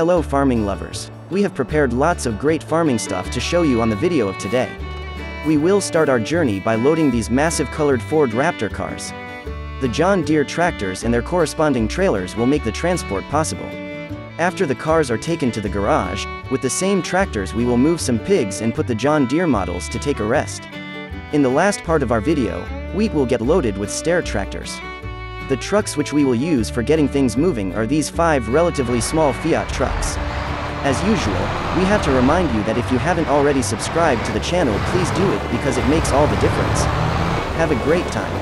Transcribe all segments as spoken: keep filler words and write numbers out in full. Hello farming lovers. We have prepared lots of great farming stuff to show you on the video of today. We will start our journey by loading these massive colored Ford Raptor cars. The John Deere tractors and their corresponding trailers will make the transport possible. After the cars are taken to the garage, with the same tractors we will move some pigs and put the John Deere models to take a rest. In the last part of our video, wheat will get loaded with stair tractors. The trucks which we will use for getting things moving are these five relatively small Fiat trucks. As usual, we have to remind you that if you haven't already subscribed to the channel, please do it because it makes all the difference. Have a great time.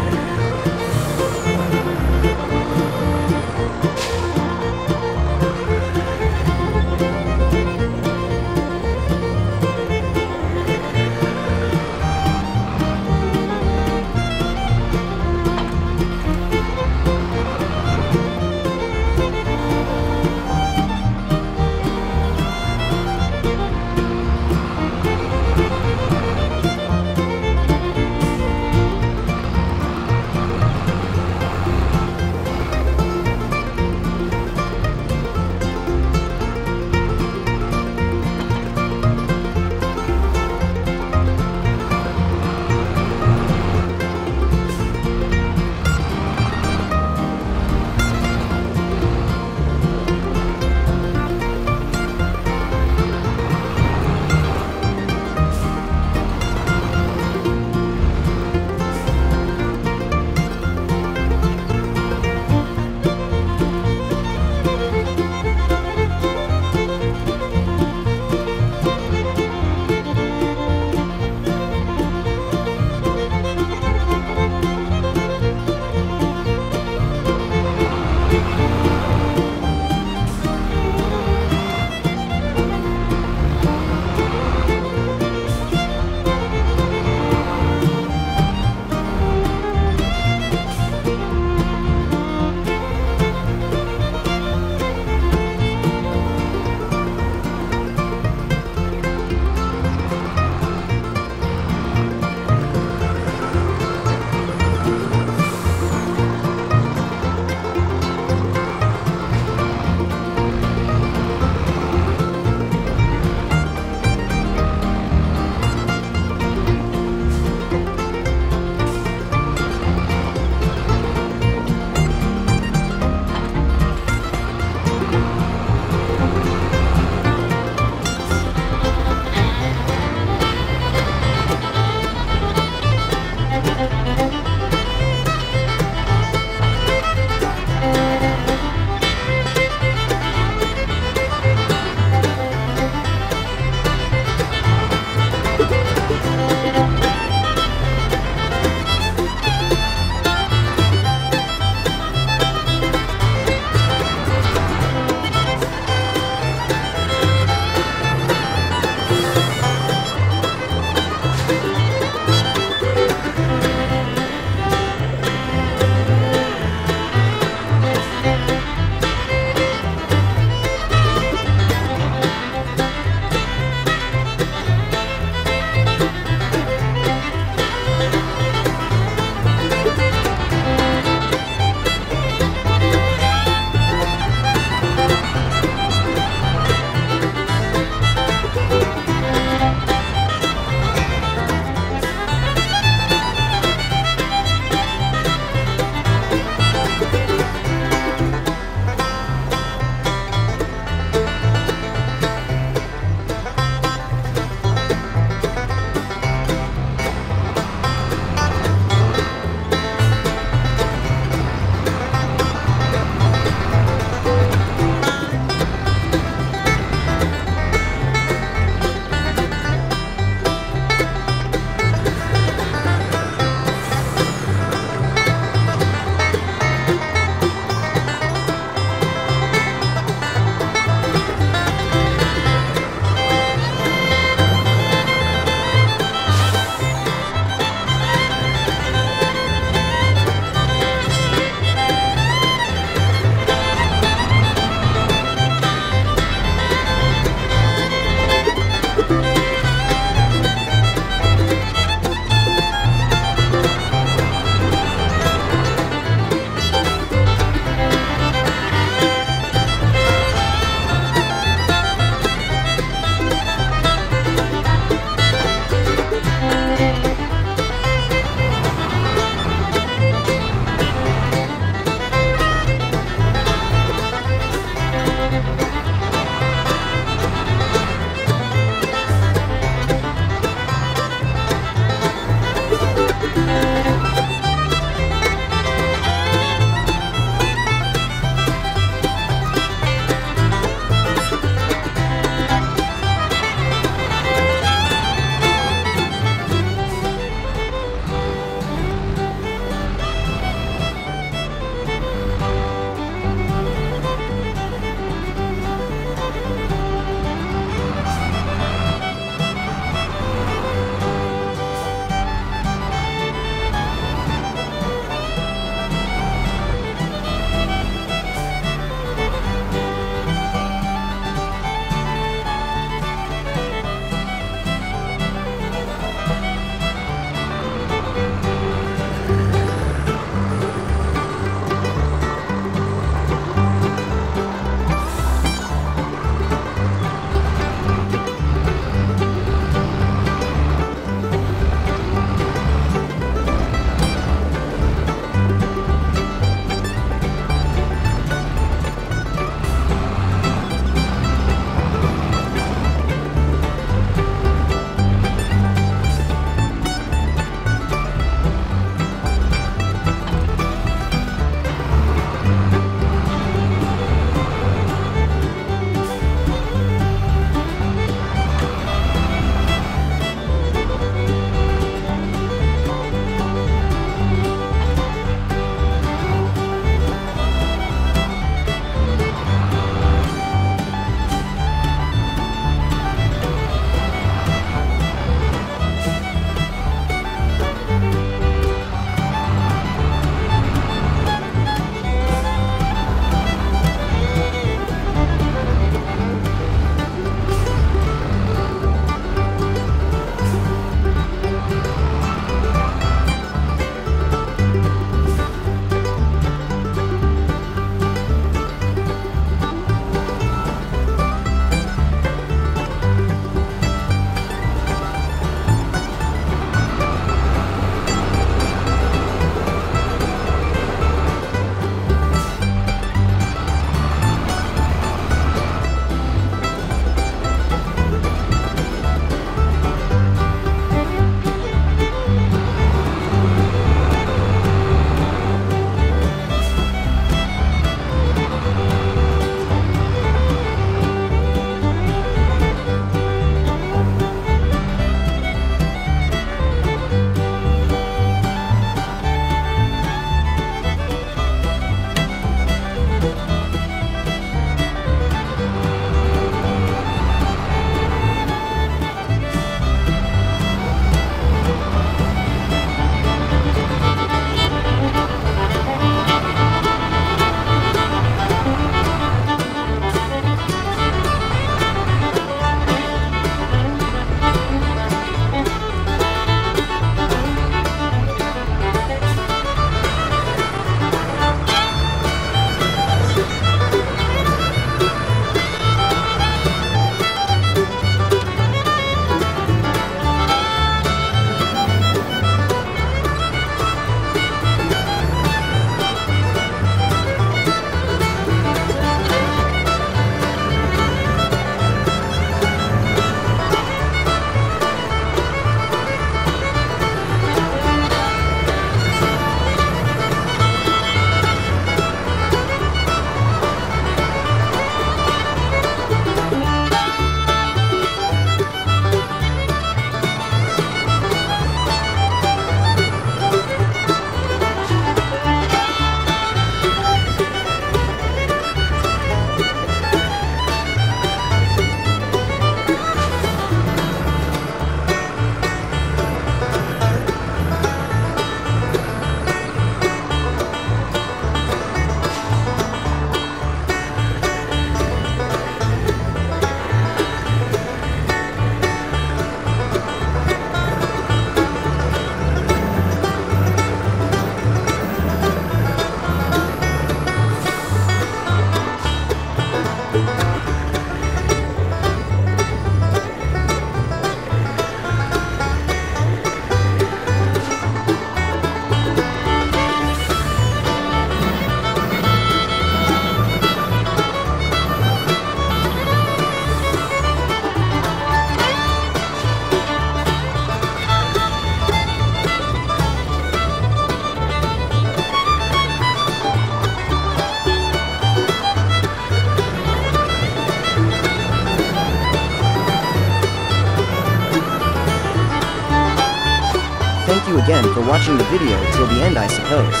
Thank you again for watching the video till the end, I suppose.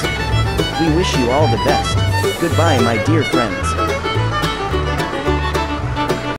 We wish you all the best. Goodbye, my dear friends.